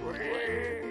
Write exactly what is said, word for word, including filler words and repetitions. Wait.